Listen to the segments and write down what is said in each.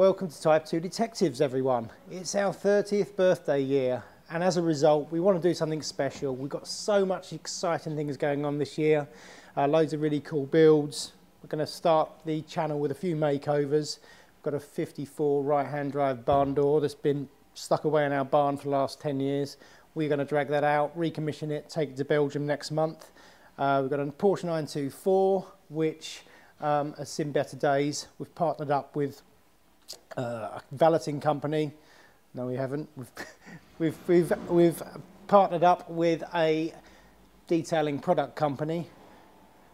Welcome to Type 2 Detectives, everyone. It's our 30th birthday year, and as a result, we want to do something special. We've got so much exciting things going on this year, loads of really cool builds. We're going to start the channel with a few makeovers. We've got a 54 right-hand drive barn door that's been stuck away in our barn for the last 10 years. We're going to drag that out, recommission it, take it to Belgium next month. We've got a Porsche 924, which has seen better days. We've partnered up with a valeting company. No, we haven't. We've partnered up with a detailing product company,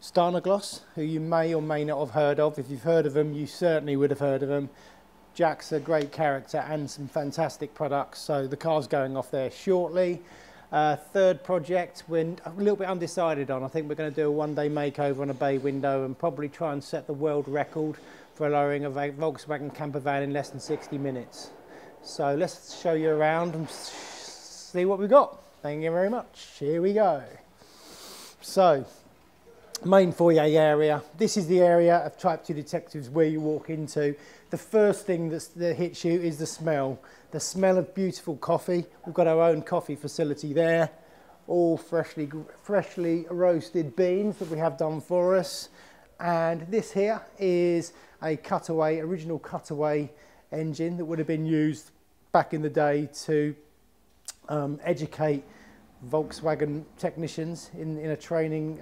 Starnogloss, who you may or may not have heard of. If you've heard of them, you certainly would have heard of them. Jack's a great character and some fantastic products, so the car's going off there shortly. Third project, we're a little bit undecided on. I think we're going to do a one-day makeover on a bay window and probably try and set the world record for lowering a Volkswagen camper van in less than 60 minutes. So let's show you around and see what we've got. Thank you very much. Here we go. So, main foyer area. This is the area of Type 2 Detectives where you walk into. The first thing that hits you is the smell. The smell of beautiful coffee. We've got our own coffee facility there. All freshly roasted beans that we have done for us. And this here is a cutaway, original cutaway engine that would have been used back in the day to educate Volkswagen technicians in a training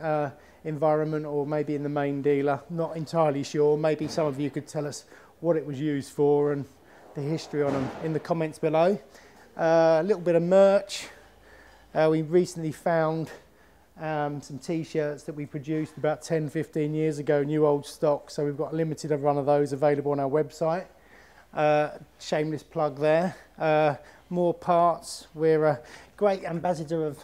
environment, or maybe in the main dealer. Not entirely sure. Maybe some of you could tell us what it was used for and the history on them in the comments below. A little bit of merch. We recently found some t-shirts that we produced about 10-15 years ago, new old stock, so we've got a limited run of those available on our website. Shameless plug there. More parts. We're a great ambassador of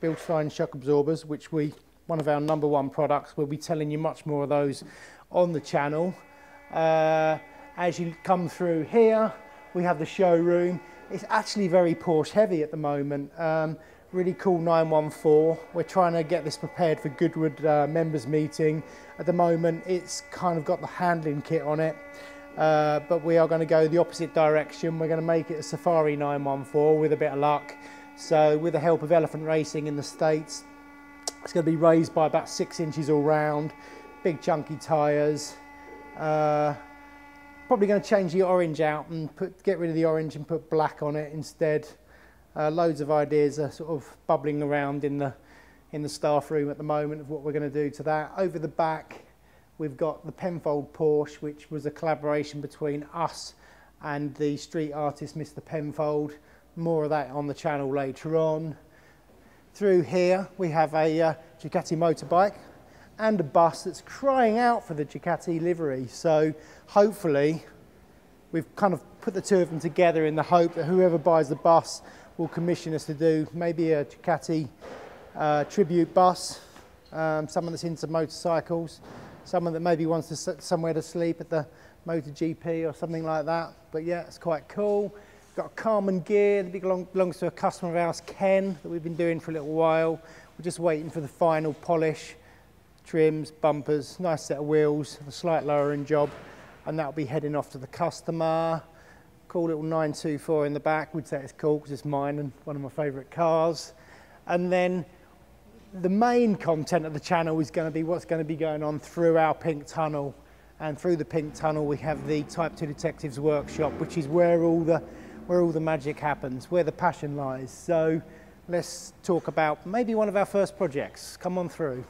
Bilstein shock absorbers, which one of our number one products. We'll be telling you much more of those on the channel. As you come through here, we have the showroom. It's actually very Porsche heavy at the moment. Really cool 914. We're trying to get this prepared for Goodwood members meeting. At the moment, it's kind of got the handling kit on it, but we are going to go the opposite direction. We're going to make it a Safari 914 with a bit of luck. So with the help of Elephant Racing in the States, it's going to be raised by about 6 inches all round, big chunky tyres. Probably going to change the orange out and get rid of the orange and put black on it instead. Loads of ideas are sort of bubbling around in the staff room at the moment of what we're going to do to that. Over the back, we've got the Penfold Porsche, which was a collaboration between us and the street artist Mr. Penfold. More of that on the channel later on. Through here, we have a Ducati motorbike and a bus that's crying out for the Ducati livery. So hopefully we've kind of put the two of them together in the hope that whoever buys the bus will commission us to do maybe a Ducati tribute bus, someone that's into motorcycles, someone that maybe wants to sit somewhere to sleep at the MotoGP or something like that. But yeah, it's quite cool. Got Karmann Ghia, that belongs to a customer of ours, Ken, that we've been doing for a little while. We're just waiting for the final polish. Trims, bumpers, nice set of wheels, a slight lowering job, and that'll be heading off to the customer. Cool little 924 in the back. We'd say it's cool because it's mine and one of my favourite cars. And then the main content of the channel is going to be what's going to be going on through our pink tunnel. And through the pink tunnel we have the Type 2 Detectives workshop, which is where all the magic happens, where the passion lies. So let's talk about maybe one of our first projects. Come on through.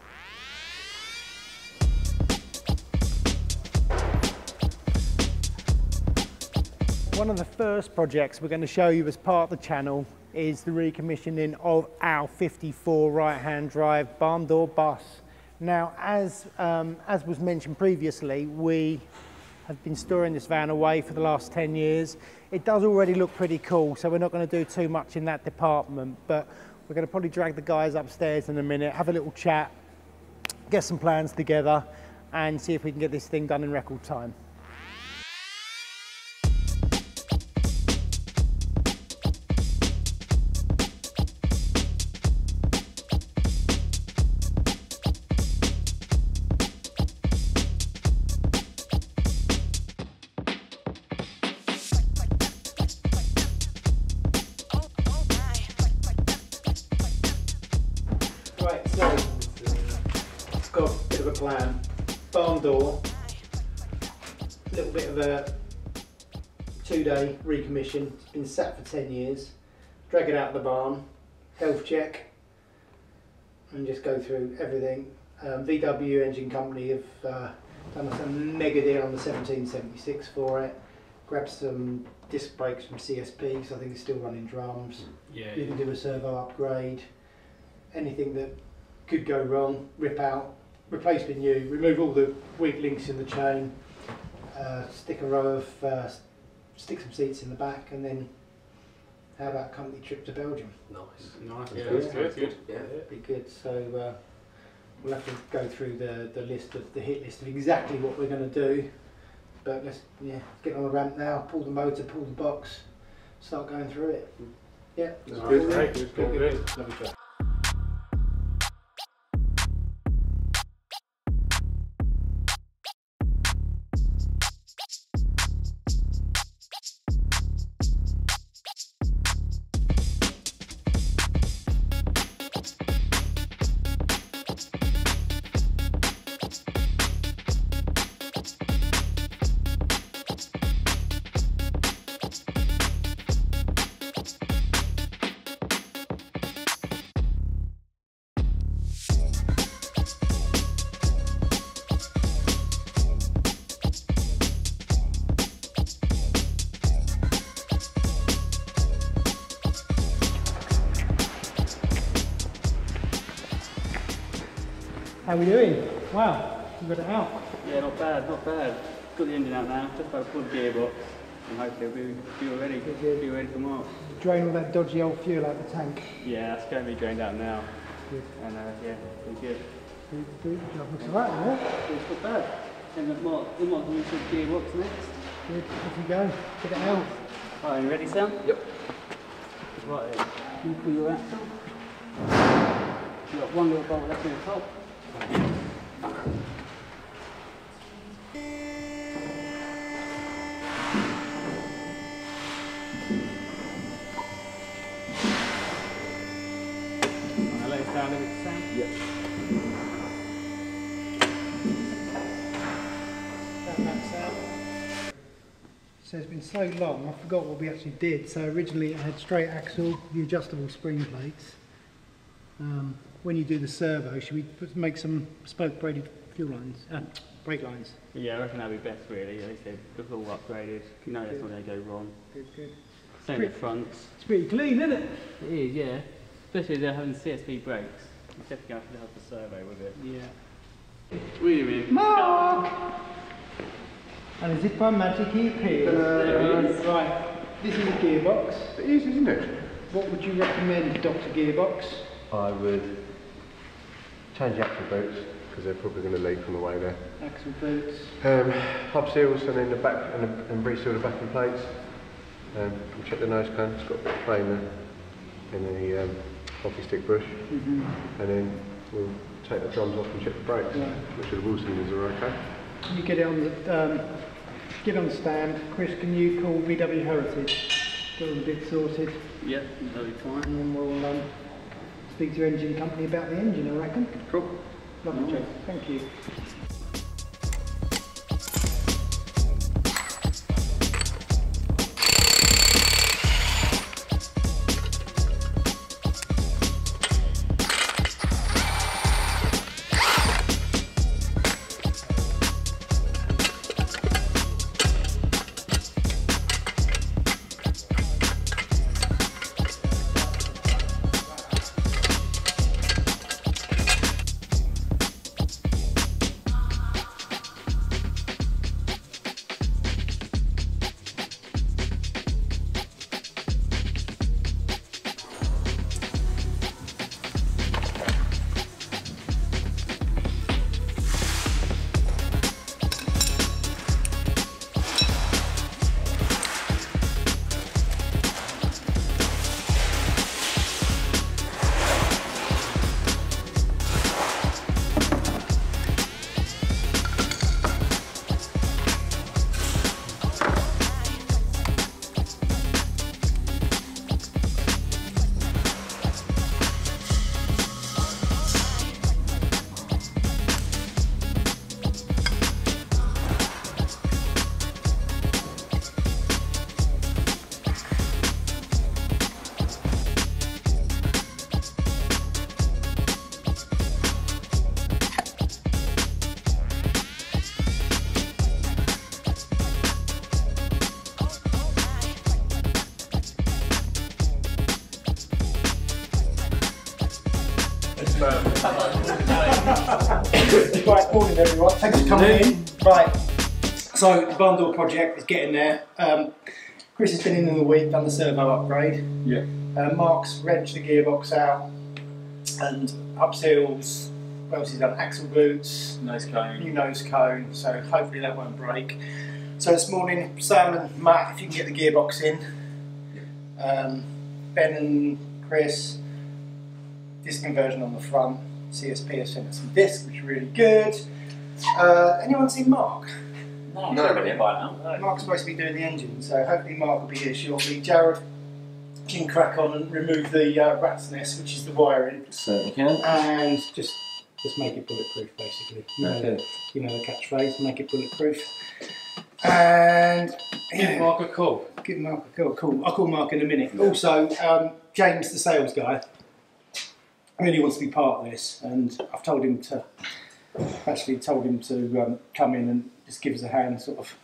One of the first projects we're going to show you as part of the channel is the recommissioning of our 54 right-hand drive barn door bus. Now, as was mentioned previously, we have been storing this van away for the last 10 years. It does already look pretty cool, so we're not going to do too much in that department, but we're going to probably drag the guys upstairs in a minute, have a little chat, get some plans together, and see if we can get this thing done in record time. barn door, a little bit of a two-day recommission. It's been sat for 10 years. Drag it out of the barn, health check, and just go through everything. VW Engine Company have done a mega deal on the 1776 for it. Grab some disc brakes from CSP, because I think it's still running drums. Yeah, you can do a servo upgrade. Anything that could go wrong, rip out, replace with new, remove all the weak links in the chain, stick some seats in the back, and then how about a company trip to Belgium? Nice. Yeah, that's good. Yeah, it'd be good. So we'll have to go through the hit list of exactly what we're going to do. But let's get on the ramp now, pull the motor, pull the box, start going through it. Yeah, that's good. Good. Lovely job. How are we doing? Wow, we've got it out. Yeah, not bad. Got the engine out now, just about to pull the gearbox, and hopefully it'll be ready tomorrow. Drain all that dodgy old fuel out the tank. Yeah, that's going to be drained out now. Good. And yeah, it's good. Good job, looks alright, yeah? It's not bad. And we might move to the gearbox next. Good, off you go, get it out. Alright, you ready, Sam? Yep. Right then, can you pull your axle? You've got one little bolt left in the top. I'll let it down a bit, Sam. Yep. Stand back, Sam. So it's been so long, I forgot what we actually did. So originally it had straight axle, the adjustable spring plates. When you do the servo, should we make some spoke braided fuel lines, brake lines? Yeah, I reckon that'd be best really. They said it's all upgraded. You know that's not going to go wrong. Good. Same with fronts. It's pretty clean, isn't it? It is, yeah. Especially they're having CSP brakes. You definitely have to have the servo with it. Yeah. Wait a minute. Mark! And as if by magic he appears. Right. This is a gearbox. It is, isn't it? What would you recommend, Dr. Gearbox? I would change the axle boots because they're probably going to leak on the way there. Axle boots. Hub seals and then the back and reseal the backing plates. Check the nose cone. It's got a bit of flame there and the hockey stick bush. And then we'll take the drums off and check the brakes, which are the wheel cylinders are okay. You get on the stand. Chris, can you call VW Heritage? Get all the bits sorted. Yep, that'll be fine. And then we'll speak to your engine company about the engine, I reckon. Cool. Lovely job. Thank you. Morning everyone, thanks for coming in. Right, so the barn door project is getting there. Chris has been in the week, done the servo upgrade. Yeah. Mark's wrenched the gearbox out and up seals. What else he's done? Axle boots. Nose cone. New nose cone, so hopefully that won't break. So this morning, Sam and Matt, if you can get the gearbox in. Ben and Chris, disc conversion on the front. CSP have sent us some discs, which are really good. Anyone seen Mark? No, really by now. Mark's supposed to be doing the engine, so hopefully Mark will be here shortly. Jared can crack on and remove the rat's nest, which is the wiring. Certainly can. And just make it bulletproof, basically. You know the catchphrase, make it bulletproof. And give Mark a call. Give Mark a call. Cool. I'll call Mark in a minute. Yeah. Also, James, the sales guy, really wants to be part of this, and I've told him to come in and just give us a hand, sort of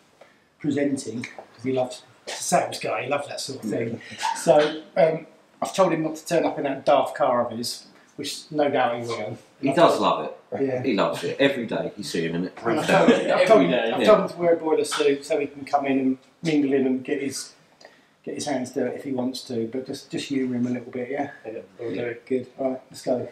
presenting, because he loves the sales guy. He loves that sort of thing. So I've told him not to turn up in that daft car of his, which no doubt he will. He does love it. Yeah. He loves it every day. He's seeing him I've told him to wear a boiler suit so he can come in and mingle in and get his hands dirty if he wants to, but just humour him a little bit, yeah? Yeah. Good. All right, let's go.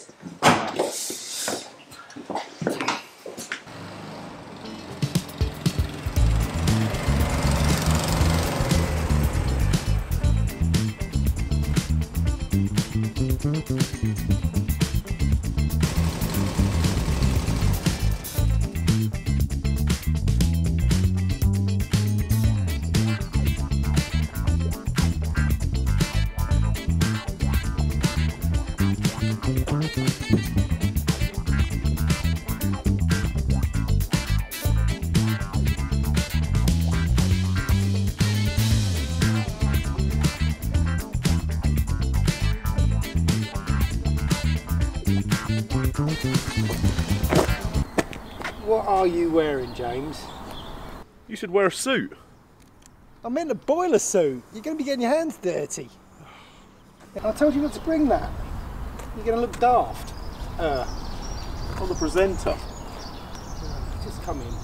What are you wearing, James? You should wear a suit. I meant a boiler suit. You're going to be getting your hands dirty. I told you not to bring that. You're going to look daft. I'm the presenter. Just come in.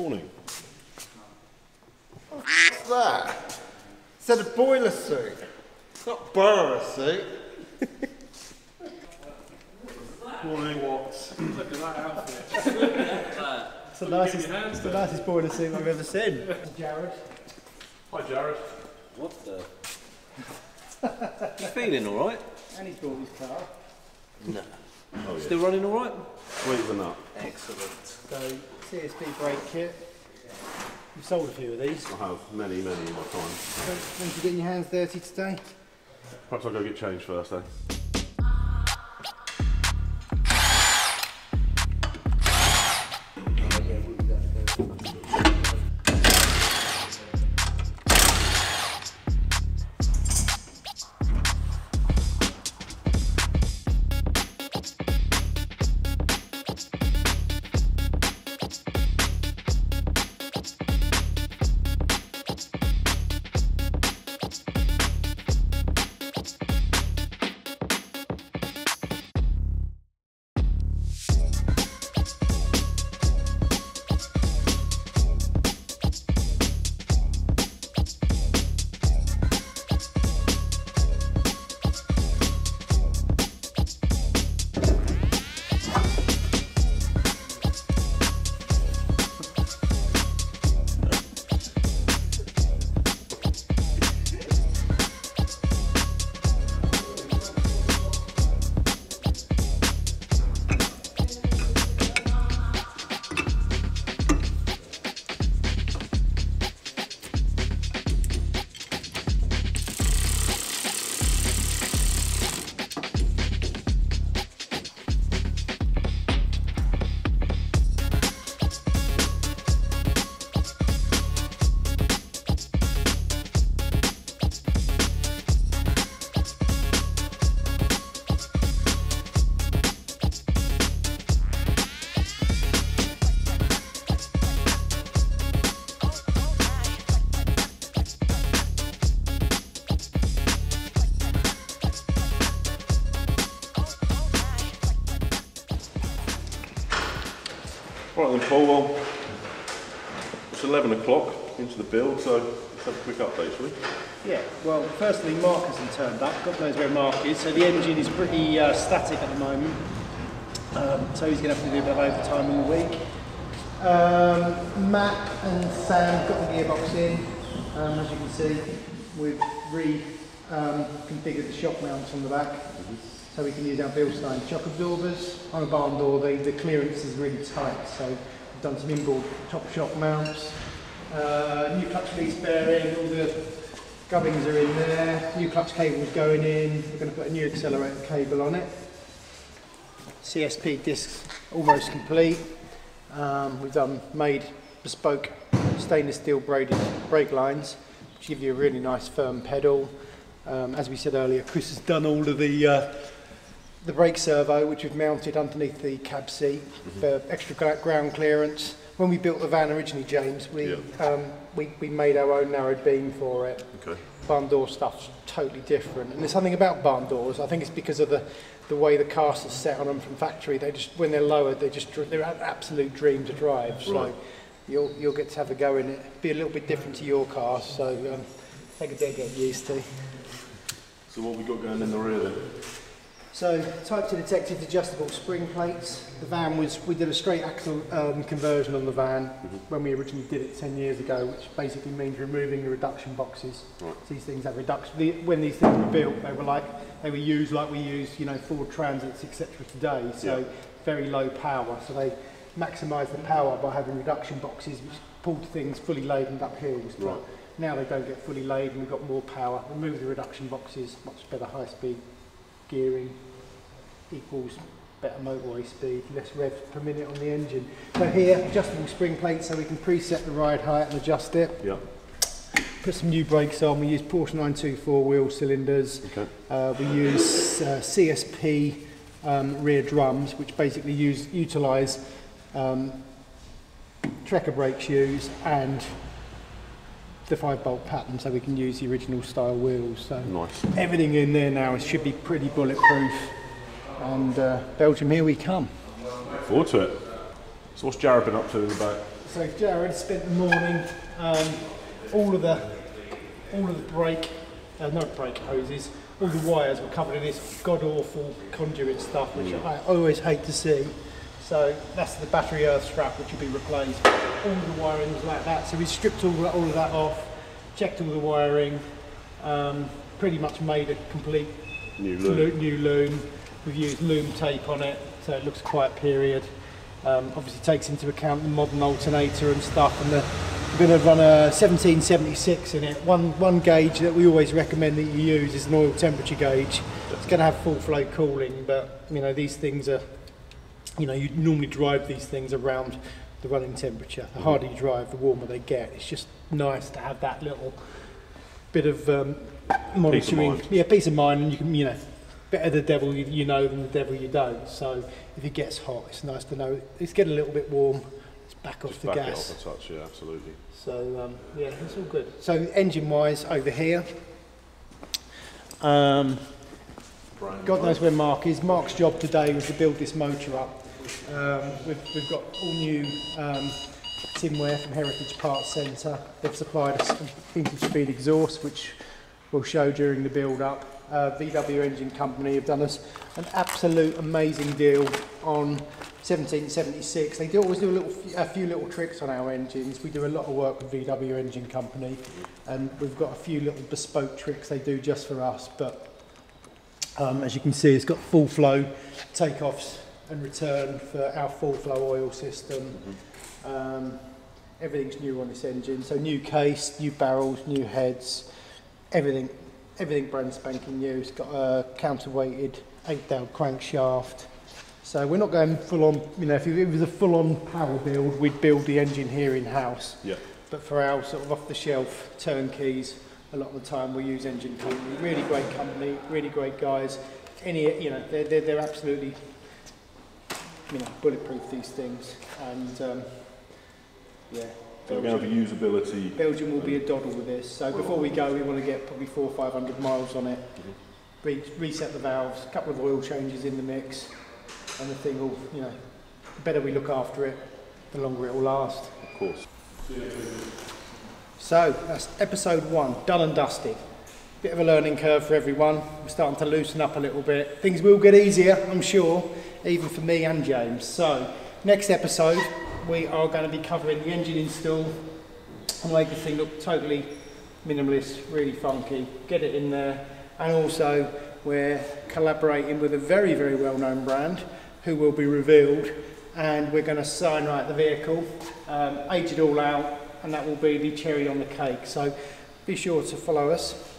Morning. What's that? It said a boiler suit. It's not borrow a suit. Morning, Watts. Look at that outfit. Look at that. It's the nicest boiler suit I've ever seen. Jared. Hi, Jared. What the? You feeling all right? And he's brought his car. No. Oh, still running all right? Believe it or not. Excellent. So, CSP brake kit. You've sold a few of these. I have many, many in my time. When you getting your hands dirty today? Perhaps I'll go get changed first, eh? Right then Paul, well, it's 11 o'clock into the build, so let's have a quick update, shall we? Yeah, well firstly Mark hasn't turned up, God knows where Mark is, so the engine is pretty static at the moment, so he's going to have to do a bit of overtime all week. Matt and Sam got the gearbox in, as you can see we've reconfigured the shock mounts on the back. So we can use our Bilstein shock absorbers. On a barn door, the clearance is really tight, so we've done some inboard top shock mounts. New clutch release bearing, all the gubbings are in there. New clutch cable's going in. We're going to put a new accelerator cable on it. CSP discs almost complete. We've made bespoke stainless steel braided brake lines, which give you a really nice firm pedal. As we said earlier, Chris has done all of the brake servo, which we've mounted underneath the cab seat for extra ground clearance. When we built the van originally, James, we made our own narrowed beam for it. Okay. Barn door stuff's totally different, and there's something about barn doors. I think it's because of the way the cast is set on them from factory. They just, when they're lowered, they're an absolute dream to drive. Right. So you'll get to have a go in it. It'll be a little bit different to your car, so take a day to get used to. So what have we got going in the rear then? So, Type 2 Detectives adjustable spring plates. The van was, we did a straight axle conversion on the van when we originally did it 10 years ago, which basically means removing the reduction boxes. Right. These things have reduction, when these things were built, they were used like we use, you know, Ford Transits, etc. today, so very low power. So they maximise the power by having reduction boxes which pulled things fully laden up hills. Right. Now they don't get fully laid and we've got more power. Remove the reduction boxes, much better high speed gearing equals better motorway speed, less revs per minute on the engine. So here, adjustable spring plates so we can preset the ride height and adjust it. Yeah. Put some new brakes on, we use Porsche 924 wheel cylinders. Okay. We use CSP rear drums which basically utilise Trekker brake shoes and the 5-bolt pattern so we can use the original style wheels. So nice. Everything in there now should be pretty bulletproof and Belgium, here we come. Look forward to it. So what's Jared been up to in the back? So Jared spent the morning, all of the brake, not brake hoses, all the wires were covered in this god awful conduit stuff which I always hate to see. So that's the battery earth strap which will be replaced, all the wiring was like that. So we stripped all of that off, checked all the wiring, pretty much made a complete new loom. We've used loom tape on it, so it looks quite period. Obviously takes into account the modern alternator and stuff, and we're going to run a 1776 in it. One gauge that we always recommend that you use is an oil temperature gauge. It's going to have full flow cooling, but you know, these things are, you know, you normally drive these things around the running temperature. The harder you drive, the warmer they get. It's just nice to have that little bit of monitoring. Peace of mind, and you can, you know, better the devil you know than the devil you don't. So if it gets hot, it's nice to know it's getting a little bit warm. Let's back off the gas. Back it off a touch, yeah, absolutely. So yeah, it's all good. So engine-wise, over here. God knows where Mark is. Mark's job today was to build this motor up. We've got all new tinware from Heritage Parts Centre. They've supplied us some Vintage Speed exhaust, which we'll show during the build-up. VW Engine Company have done us an absolute amazing deal on 1776. They always do a few little tricks on our engines. We do a lot of work with VW Engine Company, and we've got a few little bespoke tricks they do just for us. But as you can see, it's got full flow takeoffs and return for our full flow oil system. Everything's new on this engine, so new case, new barrels, new heads, everything brand spanking new. It's got a counterweighted 8-down crankshaft. So we're not going full on, you know, if it was a full on power build, we'd build the engine here in house. Yeah. But for our sort of off the shelf turnkeys, a lot of the time we use Engine Company. Really great company, really great guys. Any, you know, they're absolutely, you know, bulletproof these things, and yeah. They're going to have usability. Belgium will be a doddle with this. So before we go, we want to get probably 400 or 500 miles on it. Reset the valves, a couple of oil changes in the mix, and the thing will, you know, the better we look after it, the longer it will last. Of course. So that's episode one, done and dusted. Bit of a learning curve for everyone. We're starting to loosen up a little bit. Things will get easier, I'm sure, even for me and James. So next episode, we are going to be covering the engine install and make this thing look totally minimalist, really funky, get it in there. And also we're collaborating with a very, very well-known brand who will be revealed, and we're going to cyanide the vehicle, age it all out, and that will be the cherry on the cake. So be sure to follow us,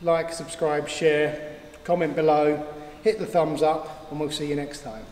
like, subscribe, share, comment below, hit the thumbs up, and we'll see you next time.